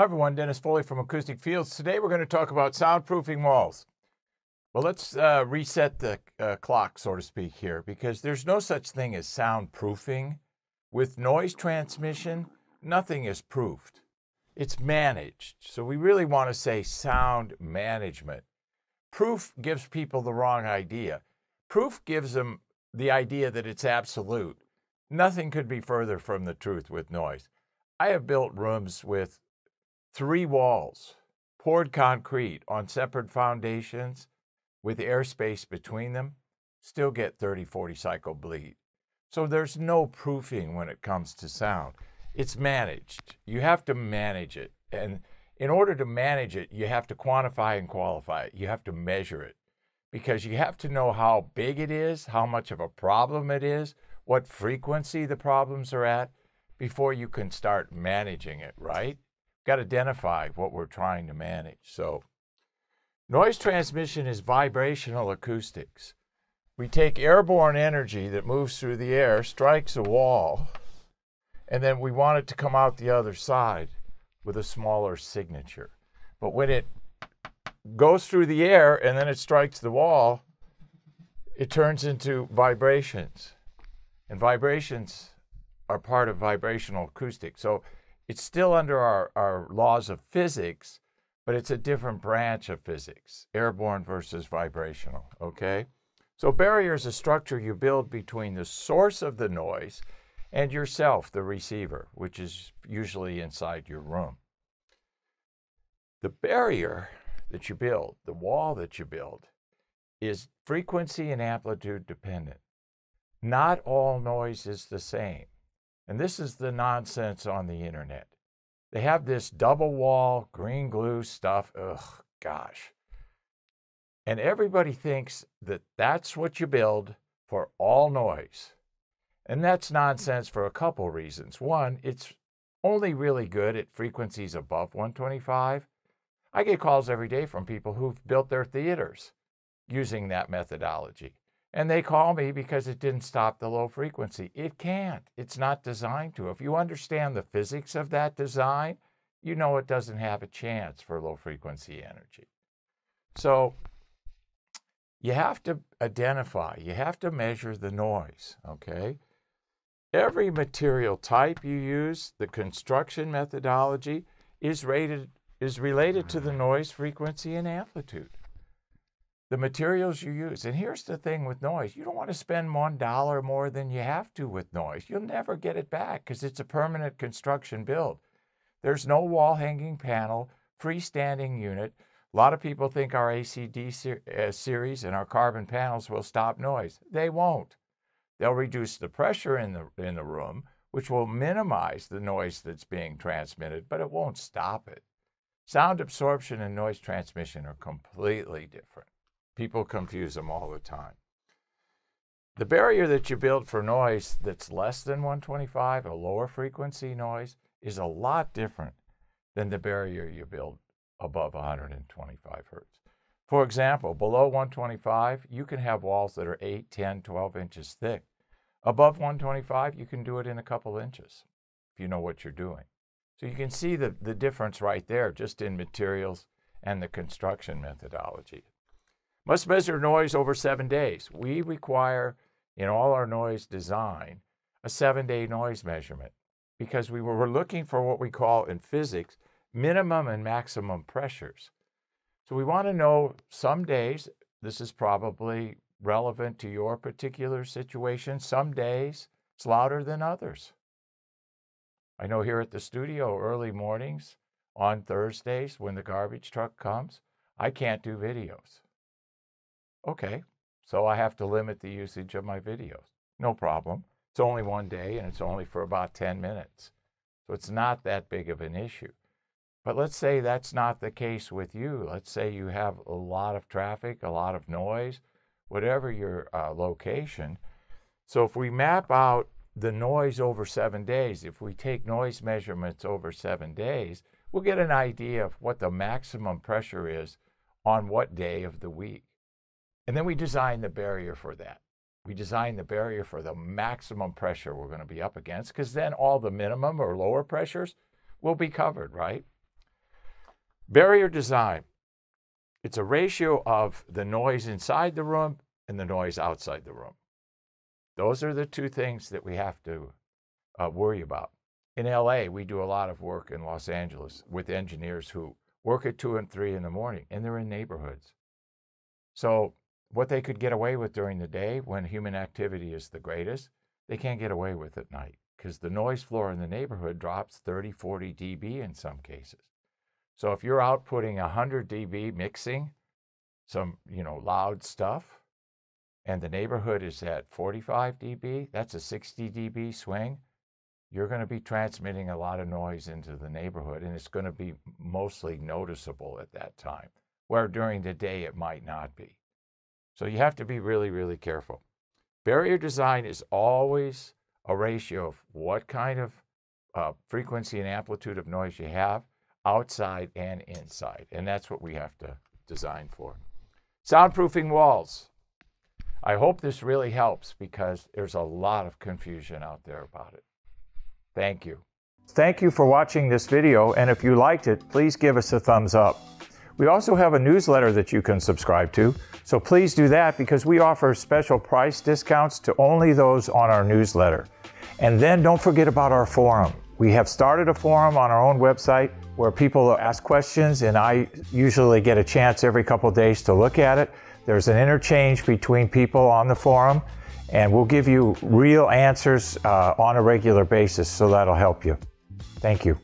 Hi everyone, Dennis Foley from Acoustic Fields. Today we're going to talk about soundproofing walls. Well, let's reset the clock, so to speak, here, because there's no such thing as soundproofing. With noise transmission, nothing is proofed. It's managed. So we really want to say sound management. Proof gives people the wrong idea. Proof gives them the idea that it's absolute. Nothing could be further from the truth with noise. I have built rooms with three walls, poured concrete on separate foundations with airspace between them, still get 30, 40 cycle bleed. So there's no proofing when it comes to sound. It's managed. You have to manage it. And in order to manage it, you have to quantify and qualify it. You have to measure it because you have to know how big it is, how much of a problem it is, what frequency the problems are at before you can start managing it, right? Got to identify what we're trying to manage. So noise transmission is vibrational acoustics. We take airborne energy that moves through the air, strikes a wall, and then we want it to come out the other side with a smaller signature. But when it goes through the air and then it strikes the wall, it turns into vibrations. And vibrations are part of vibrational acoustics. So it's still under our laws of physics, but it's a different branch of physics, airborne versus vibrational, okay? So barrier is a structure you build between the source of the noise and yourself, the receiver, which is usually inside your room. The barrier that you build, the wall that you build, is frequency and amplitude dependent. Not all noise is the same. And this is the nonsense on the internet. They have this double wall, green glue stuff, ugh, gosh. And everybody thinks that that's what you build for all noise. And that's nonsense for a couple reasons. One, it's only really good at frequencies above 125. I get calls every day from people who've built their theaters using that methodology. And they call me because it didn't stop the low frequency. It can't. It's not designed to. If you understand the physics of that design, you know it doesn't have a chance for low frequency energy. So you have to identify, you have to measure the noise, okay? Every material type you use, the construction methodology, is related to the noise, frequency, and amplitude. The materials you use. And here's the thing with noise. You don't want to spend $1 more than you have to with noise. You'll never get it back because it's a permanent construction build. There's no wall hanging panel, freestanding unit. A lot of people think our ACD series and our carbon panels will stop noise. They won't. They'll reduce the pressure in the room, which will minimize the noise that's being transmitted, but it won't stop it. Sound absorption and noise transmission are completely different. People confuse them all the time. The barrier that you build for noise that's less than 125, a lower frequency noise, is a lot different than the barrier you build above 125 hertz. For example, below 125, you can have walls that are 8, 10, 12 inches thick. Above 125, you can do it in a couple inches if you know what you're doing. So you can see the difference right there just in materials and the construction methodology. Must measure noise over 7 days. We require in all our noise design a 7-day noise measurement because we were looking for what we call in physics minimum and maximum pressures. So we want to know some days, this is probably relevant to your particular situation, some days it's louder than others. I know here at the studio early mornings on Thursdays when the garbage truck comes, I can't do videos. Okay, so I have to limit the usage of my videos. No problem. It's only 1 day and it's only for about 10 minutes. So it's not that big of an issue. But let's say that's not the case with you. Let's say you have a lot of traffic, a lot of noise, whatever your location. So if we map out the noise over 7 days, if we take noise measurements over 7 days, we'll get an idea of what the maximum pressure is on what day of the week. And then we design the barrier for that. We design the barrier for the maximum pressure we're going to be up against because then all the minimum or lower pressures will be covered, right? Barrier design. It's a ratio of the noise inside the room and the noise outside the room. Those are the two things that we have to worry about. In LA, we do a lot of work in Los Angeles with engineers who work at 2 and 3 in the morning, and they're in neighborhoods. So what they could get away with during the day when human activity is the greatest, they can't get away with at night because the noise floor in the neighborhood drops 30, 40 dB in some cases. So if you're outputting 100 dB mixing some, you know, loud stuff, and the neighborhood is at 45 dB, that's a 60 dB swing, you're going to be transmitting a lot of noise into the neighborhood, and it's going to be mostly noticeable at that time, where during the day it might not be. So you have to be really, really careful. Barrier design is always a ratio of what kind of frequency and amplitude of noise you have outside and inside, and that's what we have to design for. Soundproofing walls. I hope this really helps because there's a lot of confusion out there about it. Thank you. Thank you for watching this video, and if you liked it, please give us a thumbs up. We also have a newsletter that you can subscribe to, so please do that because we offer special price discounts to only those on our newsletter. And then don't forget about our forum. We have started a forum on our own website where people ask questions, and I usually get a chance every couple of days to look at it. There's an interchange between people on the forum, and we'll give you real answers on a regular basis, so that'll help you. Thank you.